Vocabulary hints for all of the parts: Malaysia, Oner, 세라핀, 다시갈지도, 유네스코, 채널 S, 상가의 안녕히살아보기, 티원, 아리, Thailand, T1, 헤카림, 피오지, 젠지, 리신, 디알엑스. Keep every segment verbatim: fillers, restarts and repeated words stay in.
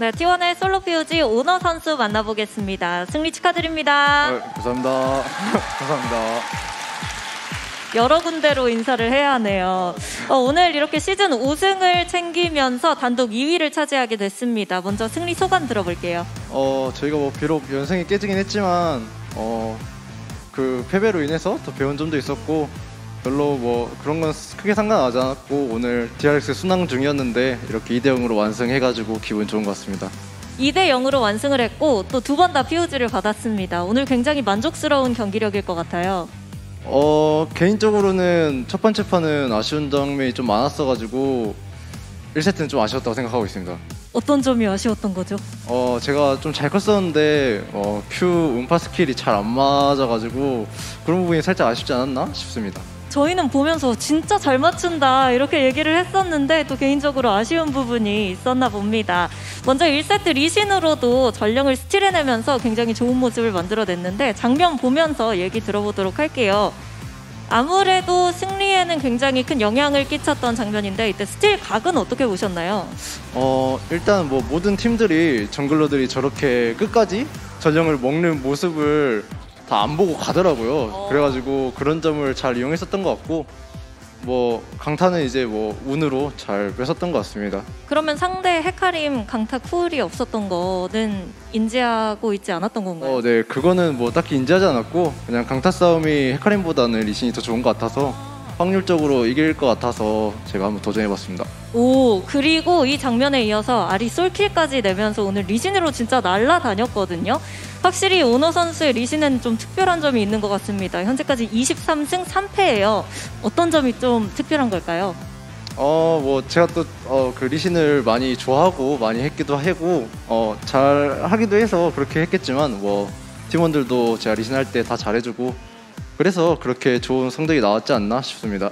네, 티원의 솔로 피오지 오너 선수 만나보겠습니다. 승리 축하드립니다. 네, 감사합니다. 감사합니다. 여러 군데로 인사를 해야 하네요. 어, 오늘 이렇게 시즌 우승을 챙기면서 단독 이 위를 차지하게 됐습니다. 먼저 승리 소감 들어볼게요. 어, 저희가 뭐 비록 연승이 깨지긴 했지만 어, 그 패배로 인해서 더 배운 점도 있었고 별로 뭐 그런 건 크게 상관하지 않았고 오늘 디알엑스 순항 중이었는데 이렇게 이 대 영으로 완승해가지고 기분 좋은 것 같습니다. 이 대 영으로 완승을 했고 또 두 번 다 피오지를 받았습니다. 오늘 굉장히 만족스러운 경기력일 것 같아요. 어 개인적으로는 첫 번째 판은 아쉬운 장면이 좀 많았어가지고 일 세트는 좀 아쉬웠다고 생각하고 있습니다. 어떤 점이 아쉬웠던 거죠? 어 제가 좀 잘 컸었는데 어, Q 음파 스킬이 잘 안 맞아가지고 그런 부분이 살짝 아쉽지 않았나 싶습니다. 저희는 보면서 진짜 잘 맞춘다 이렇게 얘기를 했었는데 또 개인적으로 아쉬운 부분이 있었나 봅니다. 먼저 일 세트 리신으로도 전령을 스틸해내면서 굉장히 좋은 모습을 만들어냈는데 장면 보면서 얘기 들어보도록 할게요. 아무래도 승리에는 굉장히 큰 영향을 끼쳤던 장면인데 이때 스틸 각은 어떻게 보셨나요? 어 일단 뭐 모든 팀들이 정글러들이 저렇게 끝까지 전령을 먹는 모습을 다 안 보고 가더라고요. 어... 그래가지고 그런 점을 잘 이용했었던 것 같고 뭐 강타는 이제 뭐 운으로 잘 뺏었던 것 같습니다. 그러면 상대 헤카림 강타 쿨이 없었던 거는 인지하고 있지 않았던 건가요? 어, 네 그거는 뭐 딱히 인지하지 않았고 그냥 강타 싸움이 헤카림보다는 리신이 더 좋은 것 같아서 확률적으로 이길 것 같아서 제가 한번 도전해봤습니다. 오 그리고 이 장면에 이어서 아리 솔킬까지 내면서 오늘 리신으로 진짜 날아다녔거든요. 확실히 오너 선수의 리신은 좀 특별한 점이 있는 것 같습니다. 현재까지 이십삼 승 삼 패예요. 어떤 점이 좀 특별한 걸까요? 어 뭐 제가 또 어 그 리신을 많이 좋아하고 많이 했기도 하고 어 잘 하기도 해서 그렇게 했겠지만 뭐 팀원들도 제가 리신 할 때 다 잘해주고 그래서 그렇게 좋은 성적이 나왔지 않나 싶습니다.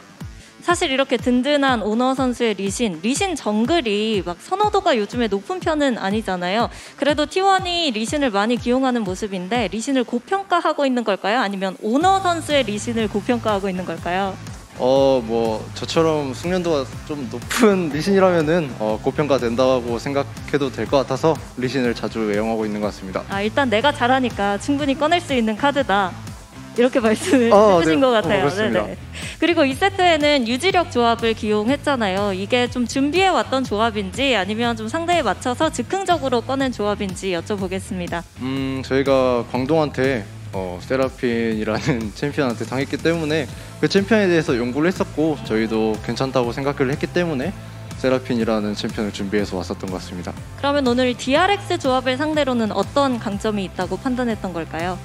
사실 이렇게 든든한 오너 선수의 리신, 리신 정글이 막 선호도가 요즘에 높은 편은 아니잖아요. 그래도 티원이 리신을 많이 기용하는 모습인데 리신을 고평가하고 있는 걸까요? 아니면 오너 선수의 리신을 고평가하고 있는 걸까요? 어, 뭐 저처럼 숙련도가 좀 높은 리신이라면은 어, 고평가 된다고 생각해도 될 것 같아서 리신을 자주 애용하고 있는 것 같습니다. 아, 일단 내가 잘하니까 충분히 꺼낼 수 있는 카드다. 이렇게 말씀을 아, 해주신 네. 것 같아요. 어, 네네. 그리고 이 세트에는 유지력 조합을 기용했잖아요. 이게 좀 준비해왔던 조합인지 아니면 좀 상대에 맞춰서 즉흥적으로 꺼낸 조합인지 여쭤보겠습니다. 음, 저희가 광동한테 어, 세라핀이라는 챔피언한테 당했기 때문에 그 챔피언에 대해서 연구를 했었고 저희도 괜찮다고 생각을 했기 때문에 세라핀이라는 챔피언을 준비해서 왔었던 것 같습니다. 그러면 오늘 디알엑스 조합을 상대로는 어떤 강점이 있다고 판단했던 걸까요?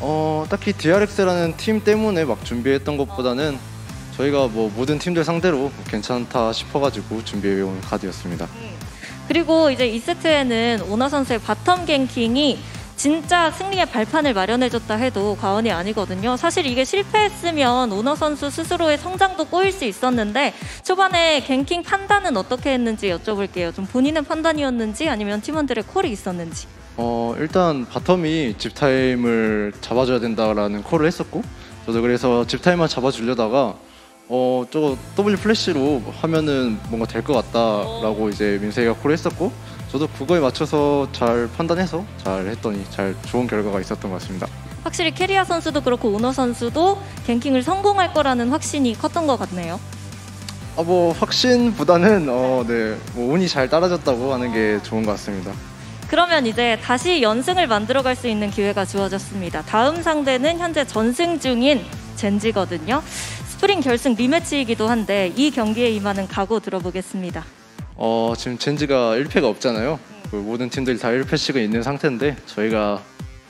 어 딱히 디알엑스라는 팀 때문에 막 준비했던 것보다는 저희가 뭐 모든 팀들 상대로 괜찮다 싶어가지고 준비해온 카드였습니다. 그리고 이제 이 세트에는 오너 선수의 바텀 갱킹이 진짜 승리의 발판을 마련해줬다 해도 과언이 아니거든요. 사실 이게 실패했으면 오너 선수 스스로의 성장도 꼬일 수 있었는데 초반에 갱킹 판단은 어떻게 했는지 여쭤볼게요. 좀 본인의 판단이었는지 아니면 팀원들의 콜이 있었는지. 어 일단 바텀이 집타임을 잡아줘야 된다라는 콜을 했었고 저도 그래서 집타임만 잡아주려다가 어 저거 W 플래시로 하면은 뭔가 될 것 같다라고 이제 민세이가 콜을 했었고 저도 그거에 맞춰서 잘 판단해서 잘 했더니 잘 좋은 결과가 있었던 것 같습니다. 확실히 캐리아 선수도 그렇고 오너 선수도 갱킹을 성공할 거라는 확신이 컸던 것 같네요. 아 뭐 확신보다는 어 네 뭐 운이 잘 따라줬다고 하는 게 좋은 것 같습니다. 그러면 이제 다시 연승을 만들어갈 수 있는 기회가 주어졌습니다. 다음 상대는 현재 전승 중인 젠지거든요. 스프링 결승 리매치이기도 한데 이 경기에 임하는 각오 들어보겠습니다. 어 지금 젠지가 일 패가 없잖아요. 그 모든 팀들이 다 일 패씩은 있는 상태인데 저희가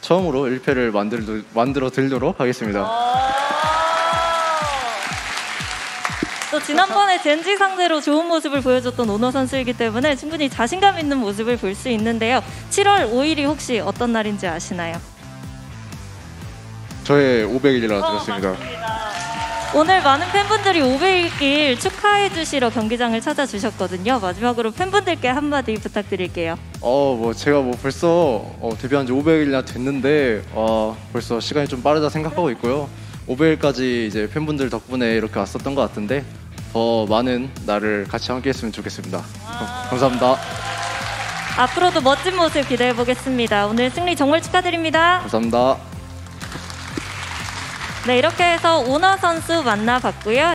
처음으로 일 패를 만들도, 만들어 드리도록 하겠습니다. 또 지난번에 젠지 상대로 좋은 모습을 보여줬던 오너 선수이기 때문에 충분히 자신감 있는 모습을 볼 수 있는데요. 칠월 오일이 혹시 어떤 날인지 아시나요? 저의 오백 일이라 어, 들었습니다. 맞습니다. 오늘 많은 팬분들이 오백 일 축하해 주시러 경기장을 찾아주셨거든요. 마지막으로 팬분들께 한마디 부탁드릴게요. 어, 뭐 제가 뭐 벌써 어, 데뷔한 지 오백 일이나 됐는데 어, 벌써 시간이 좀 빠르다 생각하고 있고요. 오백 일까지 이제 팬분들 덕분에 이렇게 왔었던 것 같은데 더 많은 날을 같이 함께 했으면 좋겠습니다. 감사합니다. 앞으로도 멋진 모습 기대해보겠습니다. 오늘 승리 정말 축하드립니다. 감사합니다. 네, 이렇게 해서 오너 선수 만나봤고요.